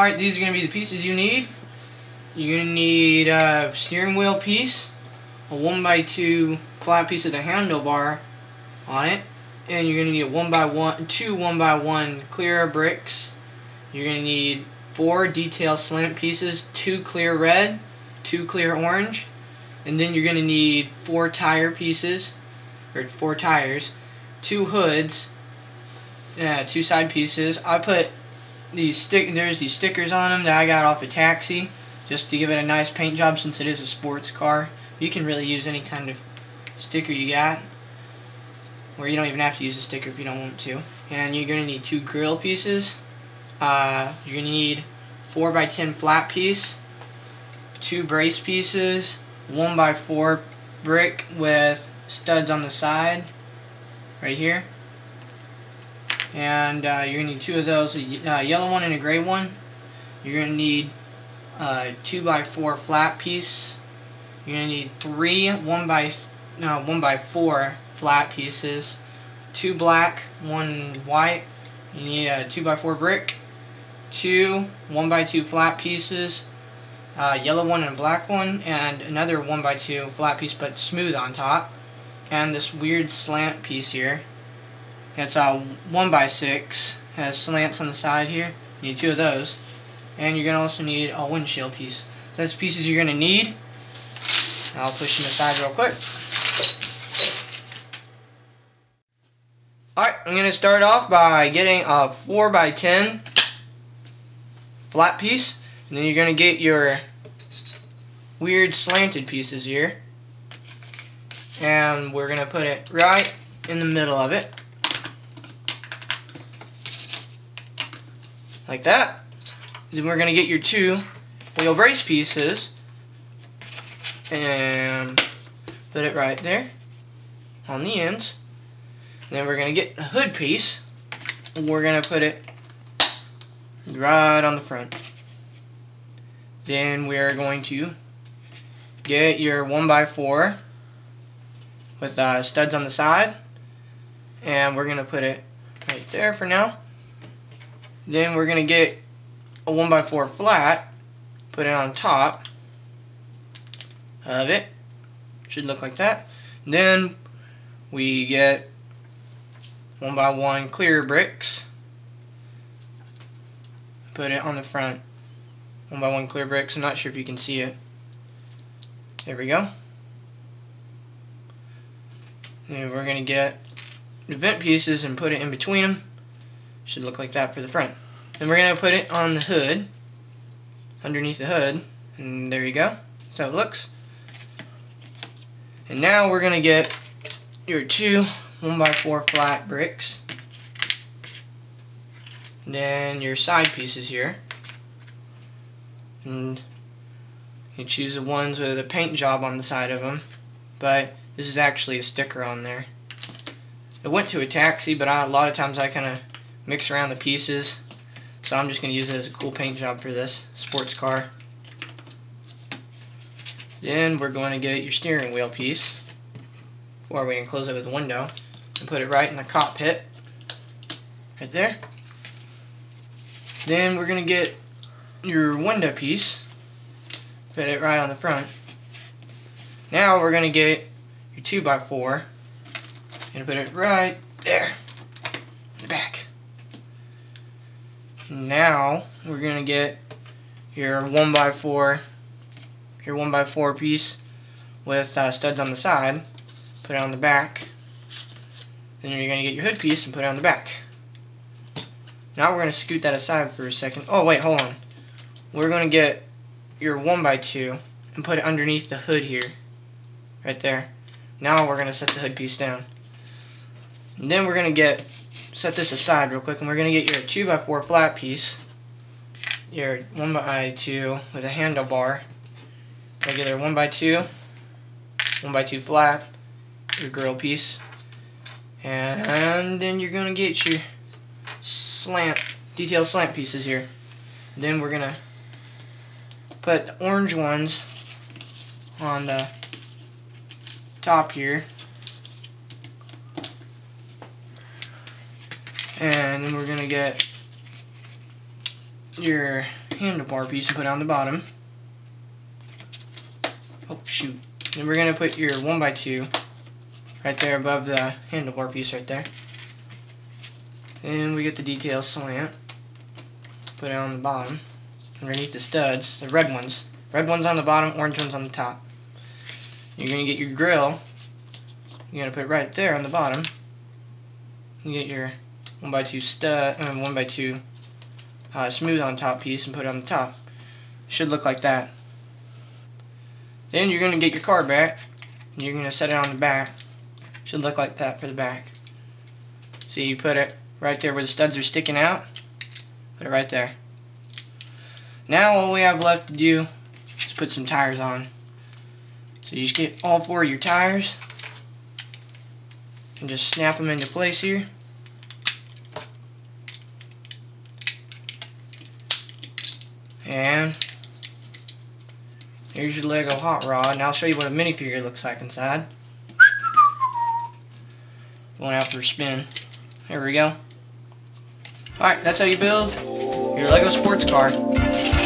Alright, these are going to be the pieces you need. You're going to need a steering wheel piece, a 1x2 flat piece of the handlebar on it, and you're going to need a 2 1x1 clear bricks. You're going to need 4 detail slant pieces, 2 clear red, 2 clear orange, and then you're going to need 4 tire pieces, or 4 tires, 2 hoods, 2 side pieces. I put these stickers on them that I got off a taxi, just to give it a nice paint job since it is a sports car. You can really use any kind of sticker you got, or you don't even have to use a sticker if you don't want to. And you're going to need 2 grill pieces. You're going to need 4x10 flat piece, 2 brace pieces, 1x4 brick with studs on the side, right here. And you're going to need 2 of those, a yellow one and a gray one. You're going to need a 2x4 flat piece. You're going to need 3 1x4 flat pieces, 2 black, 1 white. You need a 2x4 brick, 2 1x2 flat pieces, yellow one and a black one, and another 1x2 flat piece but smooth on top, and this weird slant piece here. It's a 1x6, has slants on the side here. You need 2 of those, and you're gonna also need a windshield piece. So that's the pieces you're gonna need. I'll push them aside real quick. Alright, I'm going to start off by getting a 4x10 flat piece, and then you're going to get your weird slanted pieces here, and we're going to put it right in the middle of it, like that. Then we're going to get your 2 wheel brace pieces, and put it right there on the ends. Then we're going to get a hood piece, and we're going to put it right on the front. Then we're going to get your 1x4 with studs on the side, and we're going to put it right there for now. Then we're going to get a 1x4 flat, put it on top of it. Should look like that. And then we get 1x1 clear bricks, put it on the front. 1x1 clear bricks, I'm not sure if you can see it. There we go. And we're going to get the vent pieces and put it in between them. Should look like that for the front. Then we're going to put it on the hood, underneath the hood, and there you go. That's how it looks. And now we're going to get your 2 1x4 flat bricks, and then your side pieces here, and you choose the ones with a paint job on the side of them, but this is actually a sticker on there. It went to a taxi, but a lot of times I kinda mix around the pieces, so I'm just gonna use it as a cool paint job for this sports car. Then we're going to get your steering wheel piece, or we can close it with a window, and put it right in the cockpit, right there. Then we're going to get your window piece, put it right on the front. Now we're going to get your 2x4 and put it right there in the back. Now we're going to get your 1x4 piece with studs on the side, put it on the back. Then you're going to get your hood piece and put it on the back. Now we're going to scoot that aside for a second. Oh wait, hold on. We're going to get your 1x2 and put it underneath the hood here, right there. Now we're going to set the hood piece down. And then we're going to set this aside real quick, and we're going to get your 2x4 flat piece, your 1x2 with a handlebar, regular 1x2, 1x2 flat, your grill piece, and then you're going to get your detailed slant pieces here. And then we're going to put the orange ones on the top here, and then we're going to get your handlebar piece to put on the bottom. Oh, shoot. Then we're going to put your 1x2 right there above the handlebar piece right there. And we get the detail slant. Put it on the bottom. Underneath the studs, the red ones. Red ones on the bottom, orange ones on the top. You're going to get your grill. You're going to put it right there on the bottom. You get your 1x2 stud, 1x2 smooth on top piece and put it on the top. Should look like that. Then you're going to get your car back. And you're going to set it on the back. Should look like that for the back. So you put it right there where the studs are sticking out. Put it right there. Now all we have left to do is put some tires on. So you just get all four of your tires and just snap them into place here. And here's your Lego hot rod, and I'll show you what a minifigure looks like inside. Going out for a spin. There we go. Alright, that's how you build your Lego sports car.